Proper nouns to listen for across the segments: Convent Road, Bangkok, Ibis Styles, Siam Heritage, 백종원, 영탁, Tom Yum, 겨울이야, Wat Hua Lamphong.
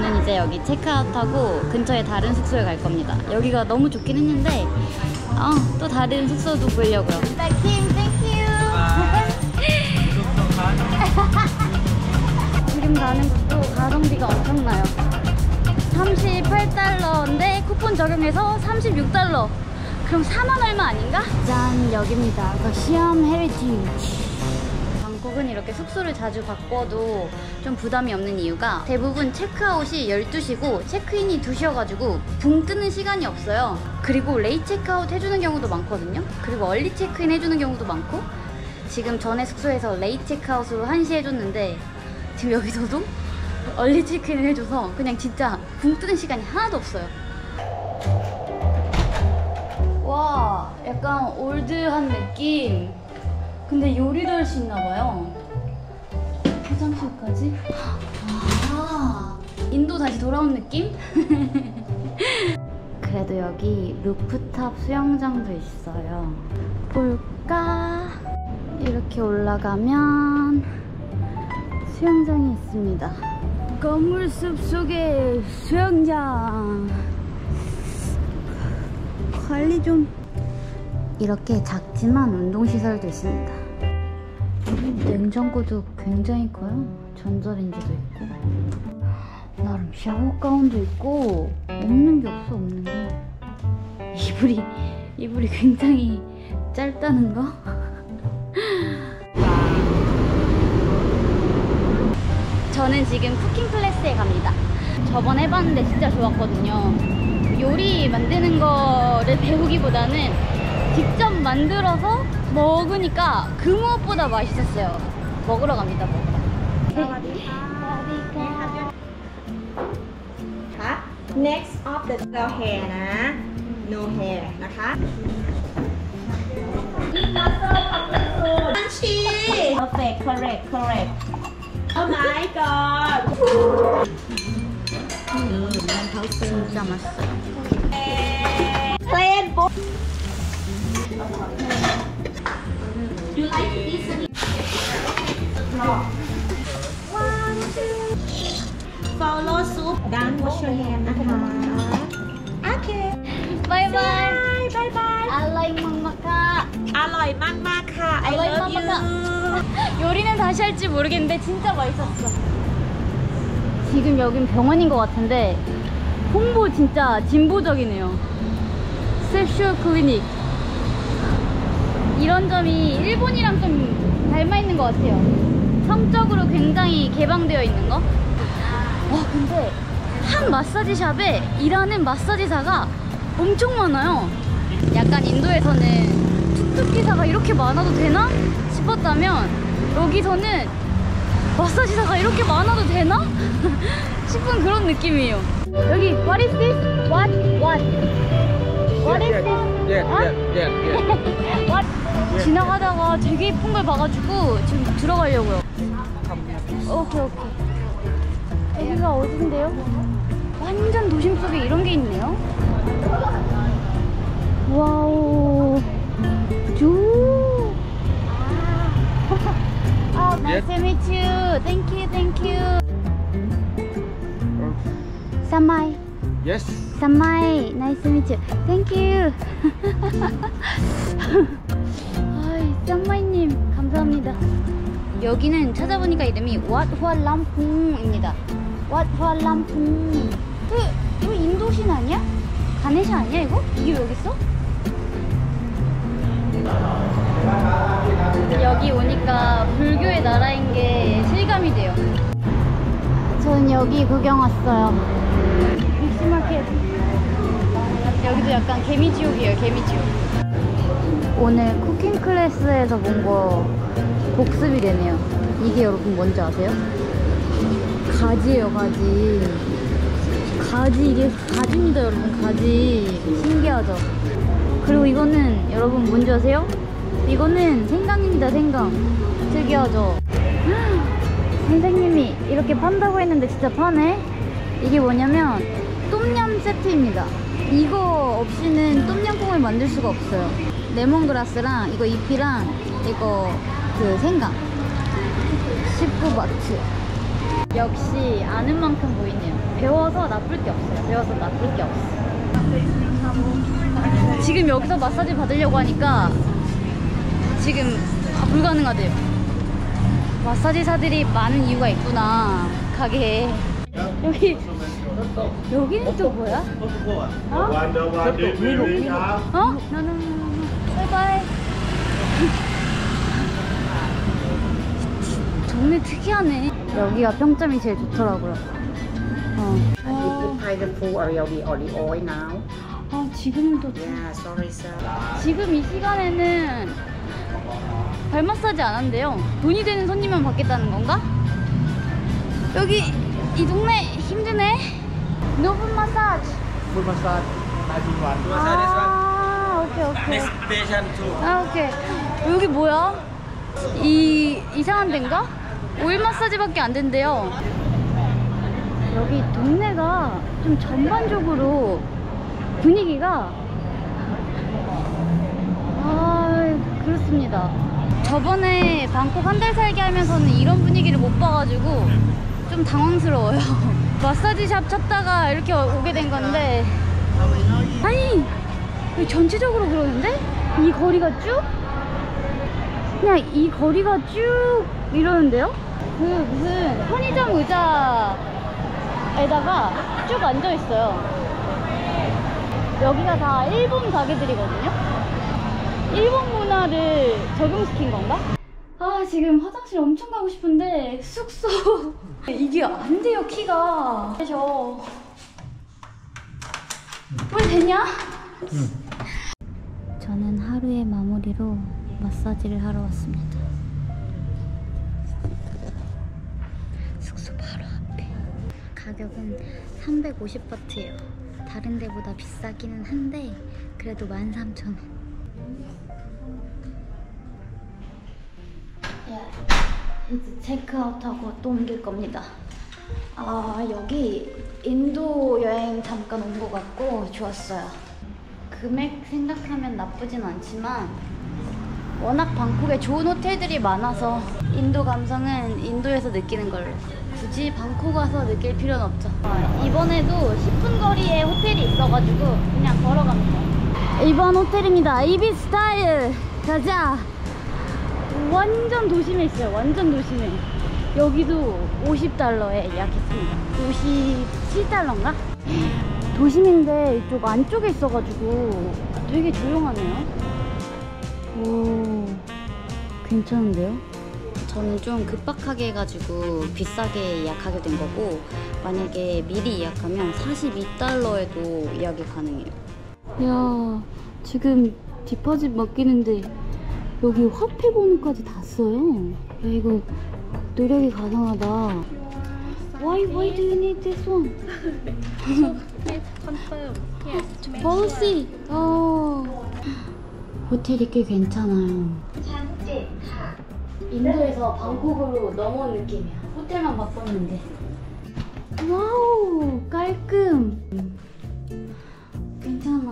저는 이제 여기 체크아웃하고 근처에 다른 숙소에 갈 겁니다. 여기가 너무 좋긴 했는데 또 다른 숙소도 보려고요. 지금 가는 곳도 가성비가 엄청나요. 38달러인데 쿠폰 적용해서 36달러. 그럼 4만 얼마 아닌가? 짠, 여기입니다. 시암 헤리티지. 방콕은 이렇게 숙소를 자주 바꿔도 좀 부담이 없는 이유가 대부분 체크아웃이 12시고 체크인이 2시여가지고 붕 뜨는 시간이 없어요. 그리고 레이 체크아웃 해주는 경우도 많거든요. 그리고 얼리 체크인 해주는 경우도 많고, 지금 전에 숙소에서 레이 체크아웃으로 1시 해줬는데 지금 여기서도 얼리 체크인을 해줘서 그냥 진짜 붕 뜨는 시간이 하나도 없어요. 와, 약간 올드한 느낌. 근데 요리도 할 수 있나봐요. 화장실까지? 아, 인도 다시 돌아온 느낌? 그래도 여기 루프탑 수영장도 있어요. 볼까? 이렇게 올라가면 수영장이 있습니다. 거물숲 속의 수영장. 관리 좀. 이렇게 작지만 운동시설도 있습니다. 냉장고도 굉장히 커요. 전자레인지도 있고, 나름 샤워가운도 있고. 없는 게 없어, 없는 게. 이불이 굉장히 짧다는 거? 저는 지금 쿠킹 클래스에 갑니다. 저번에 해봤는데 진짜 좋았거든요. 요리 만드는 거를 배우기보다는 직접 만들어서 먹으니까 그 무엇보다 맛있었어요. 먹으러 갑니다. Next of the hair, 나 no hair, 나카. 한치. Perfect, correct, correct. Oh my god. 진짜 맛있어요. Plain bowl. You like this? One, two. Follow soup. Then wash your hand. Okay. Bye bye. Bye bye. 어로이 막막하. 어로이 막막하. I love you. 요리는 다시 할지 모르겠는데 진짜 맛있었어. 지금 여긴 병원인 것 같은데 홍보 진짜 진보적이네요. 섹슈얼 클리닉. 이런 점이 일본이랑 좀 닮아있는 것 같아요. 성적으로 굉장히 개방되어 있는 거? 근데 한 마사지샵에 일하는 마사지사가 엄청 많아요. 약간 인도에서는 툭툭기사가 이렇게 많아도 되나 싶었다면, 여기서는 마사지사가 이렇게 많아도 되나? 싶은 그런 느낌이에요. 여기 What is this? What? What? What is this? 지나가다가 되게 예쁜 걸 봐가지고 지금 들어가려고요. 오케이, 오케이. 여기가 어딘데요? 완전 도심 속에 이런 게 있네요. 와우. 쭉. Nice to meet you. Thank you, thank you. 삼마이. Yes. 삼마이. Nice to meet you. Thank you. 아이, 쌈마이님 감사합니다. 여기는 찾아보니까 이름이 Wat Hua Lamphong 입니다. Wat Hua Lamphong. 이거 인도신 아니야? 가네샤 아니야 이거? 이게 왜 여기 있어? 여기 오니까 불교의 나라인 게 실감이 돼요. 저는 여기 구경 왔어요. 믹스마켓. 여기도 약간 개미지옥이에요, 개미지옥. 오늘 쿠킹 클래스에서 본 거 복습이 되네요. 이게 여러분 뭔지 아세요? 가지예요, 가지. 가지, 이게 가지입니다, 여러분. 가지. 신기하죠? 그리고 이거는 여러분 뭔지 아세요? 이거는 생강입니다, 생강. 특이하죠? 선생님이 이렇게 판다고 했는데 진짜 파네? 이게 뭐냐면 똠얌 세트입니다. 이거 없이는 똠얌꿍을 만들 수가 없어요. 레몬그라스랑 이거 잎이랑 이거 그 생강. 19바트. 역시 아는 만큼 보이네요. 배워서 나쁠 게 없어요. 배워서 나쁠 게 없어요. 지금 여기서 마사지 받으려고 하니까 지금 불가능하대요. 마사지사들이 많은 이유가 있구나, 가게에. 여기는 또 뭐야? 어? 바이바이. 동네 특이하네. 여기가 평점이 제일 좋더라고요. 지금은 또 지금 이 시간에는 발 마사지 안 한대요. 돈이 되는 손님만 받겠다는 건가? 여기 이 동네 힘드네. 노분 마사지. 풀 마사지. 아, 오케이 오케이. 아, 오케이. 여기 뭐야? 이 이상한 데인가? 오일 마사지밖에 안 된대요. 여기 동네가 좀 전반적으로 분위기가 그렇습니다. 저번에 방콕 한 달 살기 하면서는 이런 분위기를 못 봐가지고 좀 당황스러워요. 마사지샵 찾다가 이렇게 오게 된 건데, 아니 여기 전체적으로 그러는데? 이 거리가 쭉? 그냥 이 거리가 쭉 이러는데요? 그 무슨 편의점 의자에다가 쭉 앉아있어요. 여기가 다 일본 가게들이거든요? 일본 문화를 적용시킨 건가? 아, 지금 화장실 엄청 가고 싶은데 숙소 이게 안 돼요, 키가. 그래서 뭘 되냐? 저는 하루의 마무리로 마사지를 하러 왔습니다. 숙소 바로 앞에. 가격은 350바트예요. 다른 데보다 비싸기는 한데 그래도 13,000원. 이제 체크아웃하고 또 옮길 겁니다. 아, 여기 인도 여행 잠깐 온 것 같고 좋았어요. 금액 생각하면 나쁘진 않지만 워낙 방콕에 좋은 호텔들이 많아서 인도 감성은 인도에서 느끼는 걸로. 굳이 방콕 와서 느낄 필요는 없죠. 이번에도 10분 거리에 호텔이 있어가지고 그냥 걸어갑니다. 이번 호텔입니다. 이비스 스타일 가자. 완전 도심에 있어요. 완전 도심에. 여기도 50달러에 예약했습니다. 57달러인가? 도심인데 이쪽 안쪽에 있어가지고 되게 조용하네요. 오, 괜찮은데요? 저는 좀 급박하게 해가지고 비싸게 예약하게 된 거고, 만약에 미리 예약하면 42달러에도 예약이 가능해요. 이야, 지금 디파짓 맡기는데 여기 화폐 번호까지 다 써요. 야, 이거 노력이 가상하다. Why do you need this one? policy. 호텔이 꽤 괜찮아요. 인도에서 방콕으로 넘어온 느낌이야. 호텔만 바꿨는데. 와우, 깔끔. 괜찮아.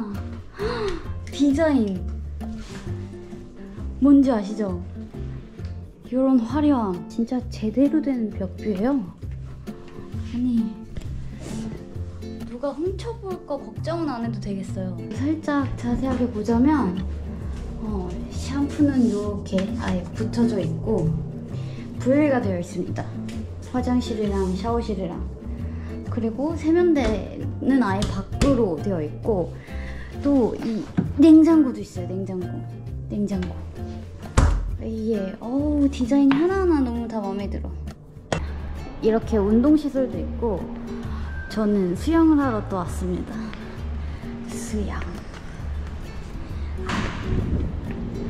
디자인 뭔지 아시죠? 이런 화려함. 진짜 제대로 된 벽뷰예요. 아니, 누가 훔쳐볼 거 걱정은 안 해도 되겠어요. 살짝 자세하게 보자면 샴푸는 이렇게 아예 붙여져 있고 분리가 되어 있습니다. 화장실이랑 샤워실이랑. 그리고 세면대는 아예 밖으로 되어 있고, 또 이 냉장고도 있어요. 냉장고. 예, 어우, 디자인이 하나하나 너무 다 마음에 들어. 이렇게 운동시설도 있고. 저는 수영을 하러 또 왔습니다. 수영.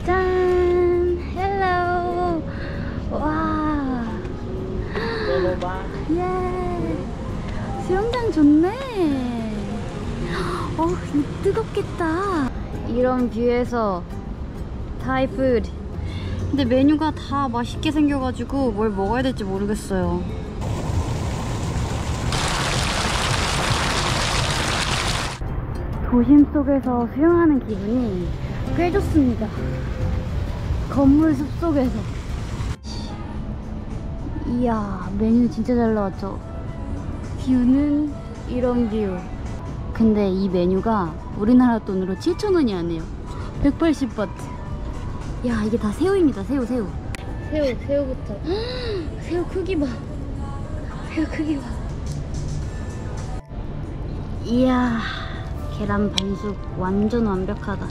짠! 헬로우! 와! 예! 수영장 좋네! 뜨겁겠다! 이런 뷰에서 타이푸드. 근데 메뉴가 다 맛있게 생겨가지고 뭘 먹어야 될지 모르겠어요. 도심 속에서 수영하는 기분이 꽤 좋습니다. 건물 숲속에서. 이야, 메뉴 진짜 잘 나왔죠? 뷰는 이런 뷰. 근데 이 메뉴가 우리나라 돈으로 7,000원이 안 해요. 180바트. 야, 이게 다 새우입니다. 새우부터. 새우 크기 봐. 이야, 계란 반숙 완전 완벽하다.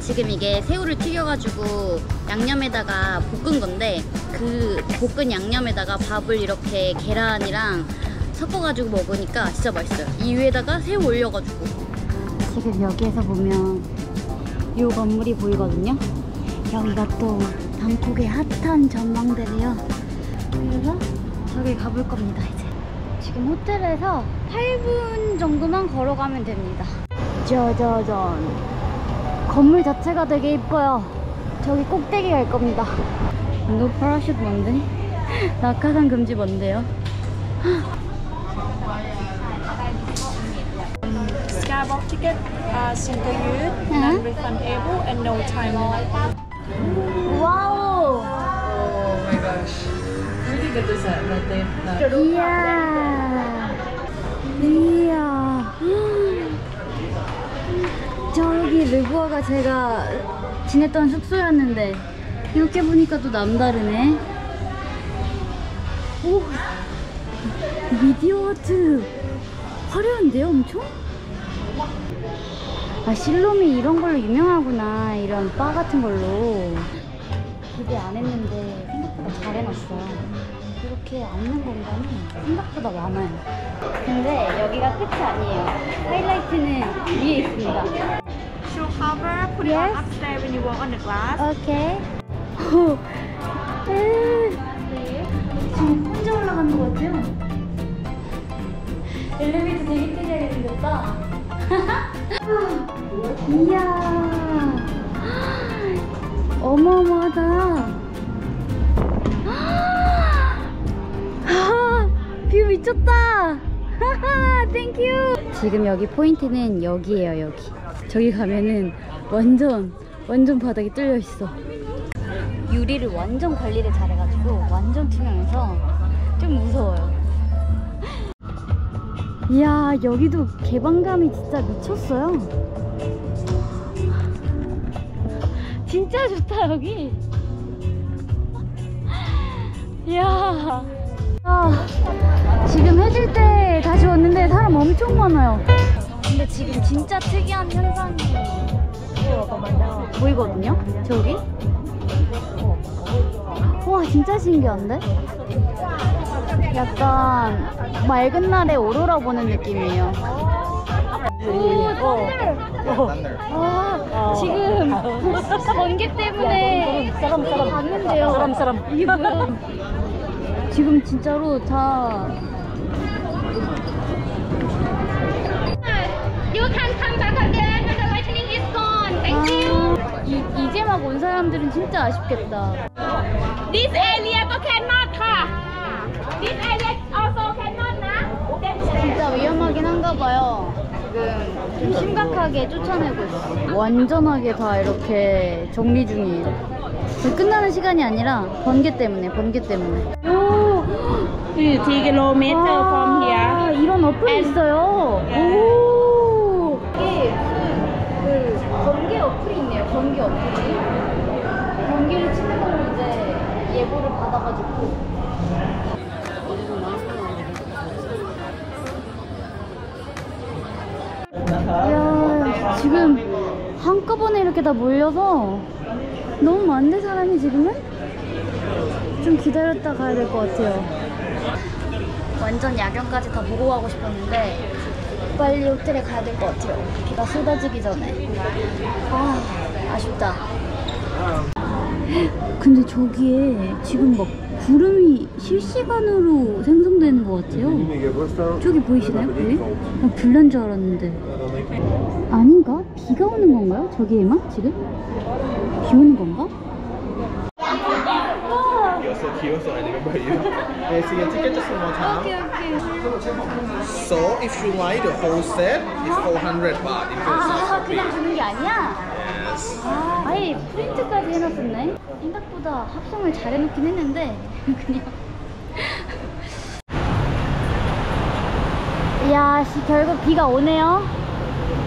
지금 이게 새우를 튀겨가지고 양념에다가 볶은 건데, 그 볶은 양념에다가 밥을 이렇게 계란이랑 섞어가지고 먹으니까 진짜 맛있어요. 이 위에다가 새우 올려가지고. 지금 여기에서 보면 이 건물이 보이거든요. 여기가 또 방콕의 핫한 전망대래요. 그래서 저기 가볼 겁니다. 이제 지금 호텔에서 8분 정도만 걸어가면 됩니다. 짜자잔, 건물 자체가 되게 이뻐요. 저기 꼭대기 갈 겁니다. 이거 파라슈트 뭔데? 낙하산 금지 뭔데요? Skybox ticket single use, non-refundable and no time. 와우. Oh my gosh. Really good is that birthday. 이야. 저기 르부아가 제가 지냈던 숙소였는데 이렇게 보니까 또 남다르네. 오! 미디어 아트! 화려한데요, 엄청? 아, 실롬이 이런 걸로 유명하구나. 이런 바 같은 걸로. 기대 안 했는데 생각보다 잘 해놨어. 이렇게 앉는 공간이 생각보다 많아요. 근데 여기가 끝이 아니에요. 하이라이트는 위에 있습니다. Shoe cover, put it on upstairs when you walk on the glass. Okay. 지금 혼자 올라가는 것 같아요. 엘리베이터 되게 특이하게 생겼다. 이야. 어마어마하다. 뷰 미쳤다. 땡큐. 지금 여기 포인트는 여기예요. 여기. 저기 가면은 완전 바닥이 뚫려 있어. 유리를 완전 관리를 잘해가지고 완전 투명해서 좀 무서워요. 이야, 여기도 개방감이 진짜 미쳤어요. 진짜 좋다 여기. 이야. 아, 지금 해질 때 다시 왔는데 사람 엄청 많아요. 근데 지금 진짜 특이한 현상이 보이거든요? 저기? 와, 진짜 신기한데? 약간 맑은 날에 오로라 보는 느낌이에요. 오, 썬더! 아, 지금 번개 때문에 사람이 갔는데요. 사람. 이게 뭐야? 지금 진짜로 다... You can come back again when the lightning is gone. Thank you. 이제 막 온 사람들은 진짜 아쉽겠다. This area cannot. This area also cannot. 진짜 위험하긴 한가 봐요. 지금 좀 심각하게 쫓아내고 있어. 완전하게 다 이렇게 정리 중이에요. 끝나는 시간이 아니라 번개 때문에. 오, 되게 로메터 범이야. 이런 어플이 있어요. 오. 번개 어플이 있네요. 번개를 치는 걸로 이제 예보를 받아가지고. 이야, 지금 한꺼번에 이렇게 다 몰려서 너무 많은데, 사람이 지금은? 좀 기다렸다 가야 될 것 같아요. 완전 야경까지 다 보고 가고 싶었는데 빨리 호텔에 가야 될 것 같아요. 비가 쏟아지기 전에. 아, 아쉽다. 근데 저기에 지금 막 구름이 실시간으로 생성되는 것 같아요. 저기 보이시나요? 구름이? 불난 줄 알았는데 아닌가? 비가 오는 건가요? 저기에만? 지금? 비 오는 건가? So if you like the whole set, it's 400 baht. 그냥 하는 게 아니야? 아, 아예 프린트까지 해놨었네. 생각보다 합성을 잘 해놓긴 했는데 그냥 이야 씨, 결국 비가 오네요.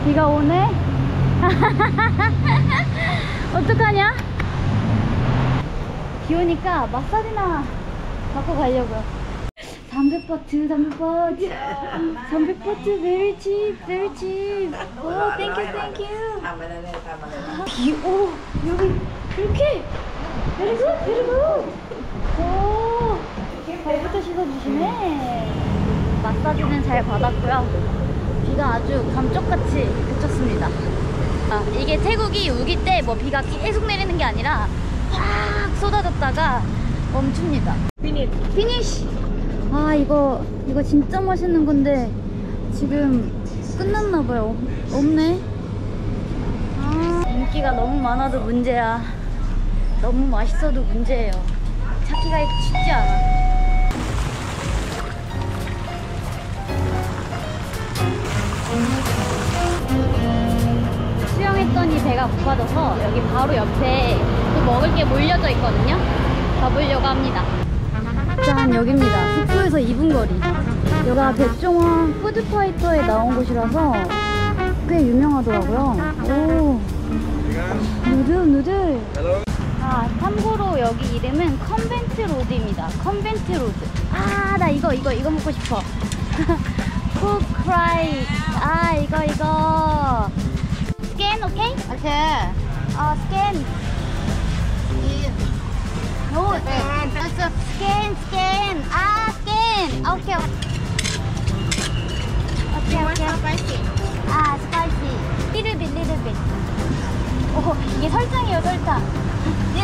비가 오네. 어떡하냐? 비 오니까 마사지나 받고 가려고요. 300바트 300바트 300바트 very cheap very cheap. 오 thank you thank you. 비오 여기 이렇게 very good very good. 오 발부터 씻어주시네. 마사지는 잘 받았고요. 비가 아주 감쪽같이 그쳤습니다. 아, 이게 태국이 우기 때 뭐 비가 계속 내리는 게 아니라 확 쏟아졌다가 멈춥니다. 피니쉬! 아 이거 진짜 맛있는 건데 지금 끝났나봐요. 없네. 아, 인기가 너무 많아도 문제야. 너무 맛있어도 문제예요. 찾기가 쉽지 않아. 수영했더니 배가 고파져서 여기 바로 옆에 또 먹을 게 몰려져 있거든요. 가보려고 합니다. 짠, 여기입니다. 숙소에서 2분 거리. 여기가 백종원 푸드파이터에 나온 곳이라서 꽤 유명하더라고요. 오, 누들. 아, 참고로 여기 이름은 컨벤트 로드입니다. 컨벤트 로드. 아, 나 이거 먹고 싶어. 쿡 프라이. 아 이거 스캔 오케이? 오케이. 어 스캔. 오 스캔. 아 스캔. 오케이. 오케이. 아 스파이시. little bit. 오 이게 설탕이에요 설탕. 예.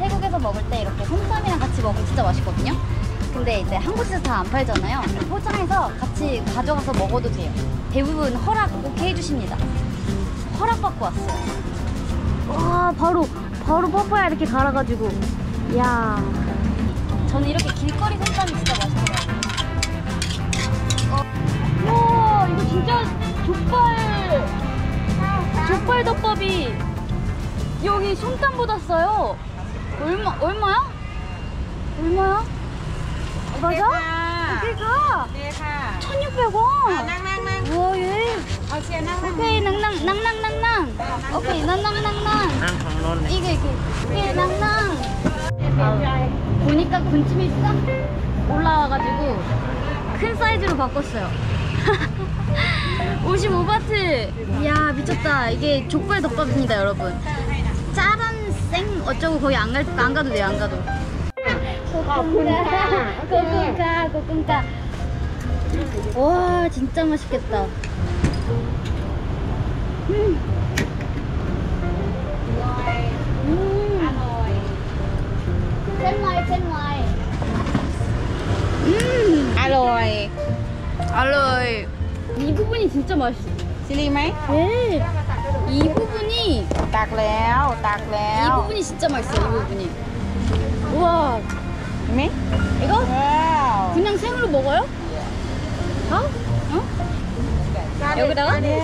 태국에서 먹을 때 이렇게 홍삼이랑 같이 먹으면 진짜 맛있거든요. 근데 이제 한국에서 다 안 팔잖아요. 포장해서 같이 가져가서 먹어도 돼요. 대부분 허락 오케이 해주십니다. 허락받고 왔어요. 와 바로 파파야 이렇게 갈아가지고. 이야 저는 이렇게 길거리 생선이 진짜 맛있더라고요. 우와 이거 진짜 족발 덮밥이 여기 솜땀보다 싸요. 얼마야? 맞아? 여기가 1,600원. 우와 예. 오케이 낭낭. 오케이 낭낭. 이게 낭낭. 보니까 군침이 싹 올라와가지고 큰 사이즈로 바꿨어요. 55바트. 이야 미쳤다. 이게 족발 덮밥입니다 여러분. 짜란 생 어쩌고 거기 안 가도 돼요. 안 가도. 고군가. 와 진짜 맛있겠다. 알로이. 이 부분이 진짜 맛있어. 실리마이? 네. 이 부분이 진짜 맛있어. 이 부분이. 우와. 네? 이거? 그냥 생으로 먹어요? 어? 어? 여기다가? 이렇게?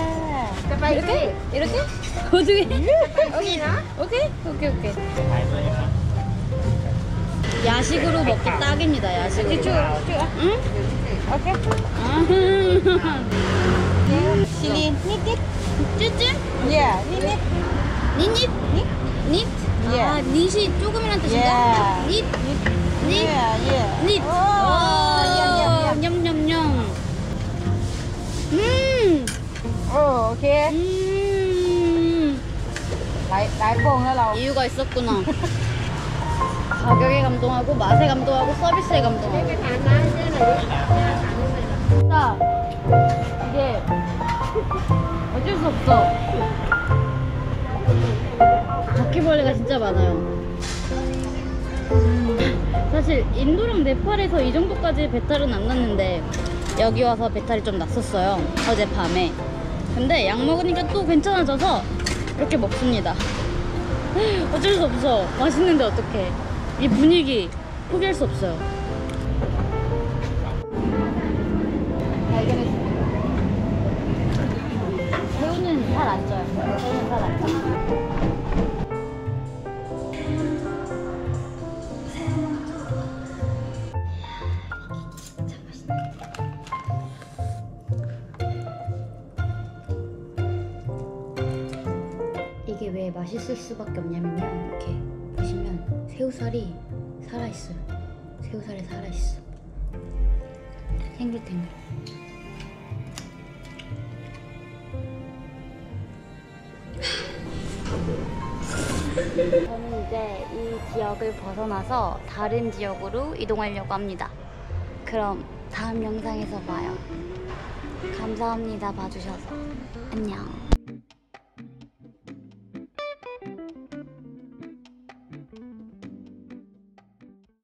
어떻게? 오케이. 야식으로 먹기 딱입니다. 야식으로. 응? 오케이. 실리 니깃? 쭈쭈? 예. 니닙? 아, 닛이 조금이란 뜻인가? 닛. 냠냠냠. 오, 오케이. 이유가 있었구나. 가격에 감동하고 맛에 감동하고 서비스에 감동하고. 진짜 이게 어쩔 수 없어. 바퀴벌레가 진짜 많아요. 사실 인도랑 네팔에서 이 정도까지 배탈은 안 났는데 여기 와서 배탈이 좀 났었어요. 어젯밤에. 근데 약 먹으니까 또 괜찮아져서 이렇게 먹습니다. 어쩔 수 없어. 맛있는데 어떡해. 이 분위기 포기할 수 없어요. 살 안 쪄요. 저희는 살 안 쪄요. 이게 왜 맛있을 수밖에 없냐면요, 이렇게 보시면 새우살이 살아있어요. 새우살이 살아있어. 탱글탱글. 저는 이제 이 지역을 벗어나서 다른 지역으로 이동하려고 합니다. 그럼 다음 영상에서 봐요. 감사합니다, 봐주셔서. 안녕.